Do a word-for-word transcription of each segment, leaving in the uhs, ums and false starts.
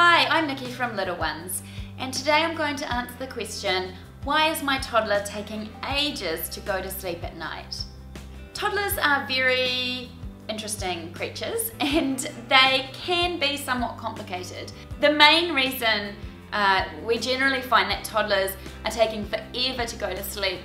Hi, I'm Nicky from Little Ones, and today I'm going to answer the question, why is my toddler taking ages to go to sleep at night? Toddlers are very interesting creatures and they can be somewhat complicated. The main reason uh, we generally find that toddlers are taking forever to go to sleep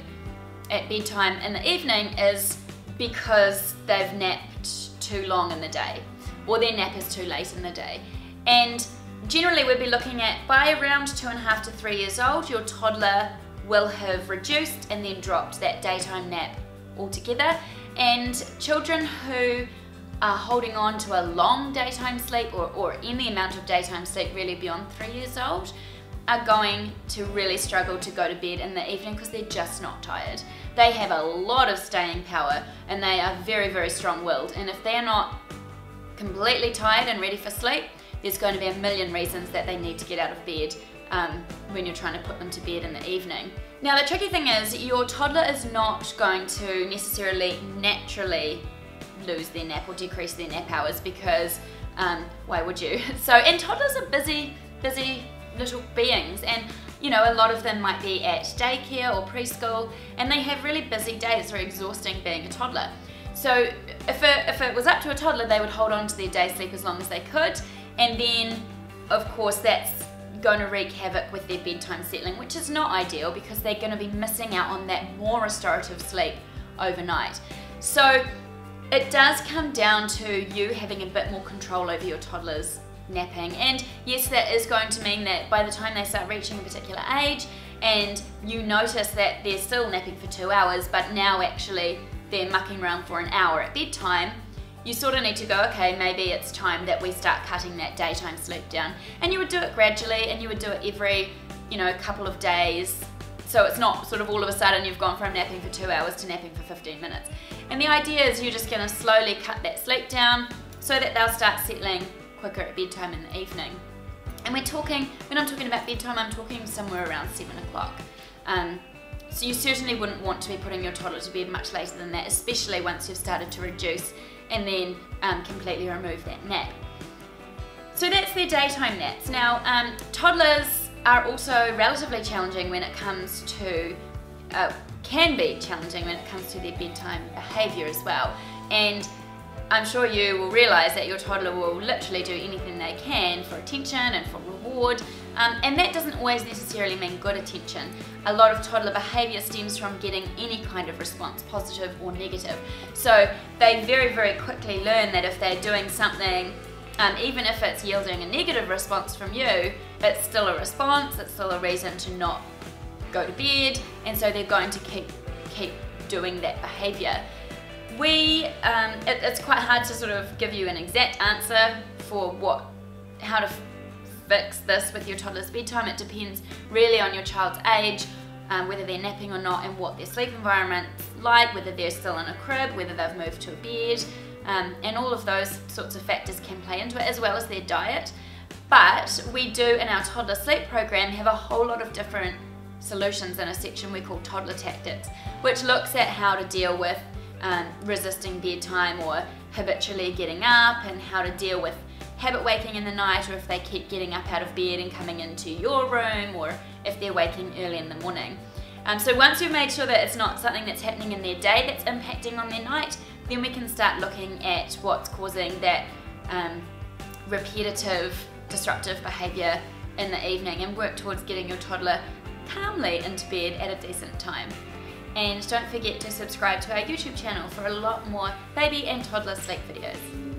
at bedtime in the evening is because they've napped too long in the day, or their nap is too late in the day. And generally we'd be looking at by around two and a half to three years old, your toddler will have reduced and then dropped that daytime nap altogether. And children who are holding on to a long daytime sleep or, or any amount of daytime sleep really beyond three years old are going to really struggle to go to bed in the evening because they're just not tired. They have a lot of staying power and they are very, very strong-willed. And if they're not completely tired and ready for sleep, there's going to be a million reasons that they need to get out of bed um, when you're trying to put them to bed in the evening. Now the tricky thing is your toddler is not going to necessarily naturally lose their nap or decrease their nap hours because um, why would you? So, and toddlers are busy, busy little beings, and you know, a lot of them might be at daycare or preschool and they have really busy days. It's very exhausting being a toddler. So if it, if it was up to a toddler, they would hold on to their day sleep as long as they could, and then of course that's going to wreak havoc with their bedtime settling, which is not ideal because they're going to be missing out on that more restorative sleep overnight. So it does come down to you having a bit more control over your toddler's napping, and yes, that is going to mean that by the time they start reaching a particular age and you notice that they're still napping for two hours, but now actually they're mucking around for an hour at bedtime, you sort of need to go, okay, maybe it's time that we start cutting that daytime sleep down. And you would do it gradually, and you would do it every, you know, couple of days. So it's not sort of all of a sudden you've gone from napping for two hours to napping for fifteen minutes. And the idea is you're just gonna slowly cut that sleep down so that they'll start settling quicker at bedtime in the evening. And we're talking, when I'm talking about bedtime, I'm talking somewhere around seven o'clock. Um, so you certainly wouldn't want to be putting your toddler to bed much later than that, especially once you've started to reduce and then um, completely remove that nap. So that's their daytime naps. Now um, toddlers are also relatively challenging when it comes to, uh, can be challenging when it comes to their bedtime behaviour as well. And I'm sure you will realise that your toddler will literally do anything they can for attention and for reward, um, and that doesn't always necessarily mean good attention. A lot of toddler behaviour stems from getting any kind of response, positive or negative. So they very, very quickly learn that if they're doing something, um, even if it's yielding a negative response from you, it's still a response, it's still a reason to not go to bed, and so they're going to keep, keep doing that behaviour. We, um, it, it's quite hard to sort of give you an exact answer for what, how to fix this with your toddler's bedtime. It depends really on your child's age, um, whether they're napping or not, and what their sleep environment's like, whether they're still in a crib, whether they've moved to a bed, um, and all of those sorts of factors can play into it, as well as their diet. But we do in our toddler sleep program have a whole lot of different solutions in a section we call toddler tactics, which looks at how to deal with Um, resisting bedtime or habitually getting up, and how to deal with habit waking in the night, or if they keep getting up out of bed and coming into your room, or if they're waking early in the morning. Um, so once you've made sure that it's not something that's happening in their day that's impacting on their night, then we can start looking at what's causing that um, repetitive, disruptive behaviour in the evening, and work towards getting your toddler calmly into bed at a decent time. And don't forget to subscribe to our YouTube channel for a lot more baby and toddler sleep videos.